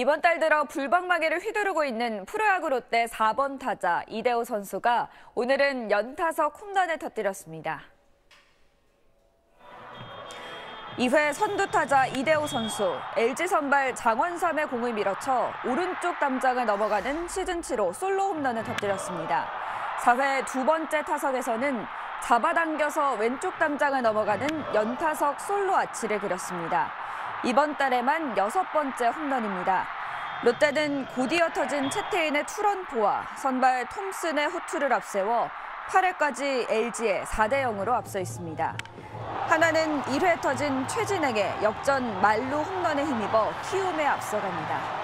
이번 달 들어 불방망이를 휘두르고 있는 프로야구 롯데 4번 타자 이대호 선수가 오늘은 연타석 홈런을 터뜨렸습니다. 2회 선두타자 이대호 선수, LG 선발 장원삼의 공을 밀어쳐 오른쪽 담장을 넘어가는 시즌 7호 솔로 홈런을 터뜨렸습니다. 4회 두 번째 타석에서는 잡아당겨서 왼쪽 담장을 넘어가는 연타석 솔로 아치를 그렸습니다. 이번 달에만 6번째 홈런입니다. 롯데는 곧이어 터진 채태인의 투런포와 선발 톰슨의 호투를 앞세워 8회까지 LG에 4대0으로 앞서 있습니다. 하나는 1회 터진 최진행의 역전 만루 홈런에 힘입어 키움에 앞서갑니다.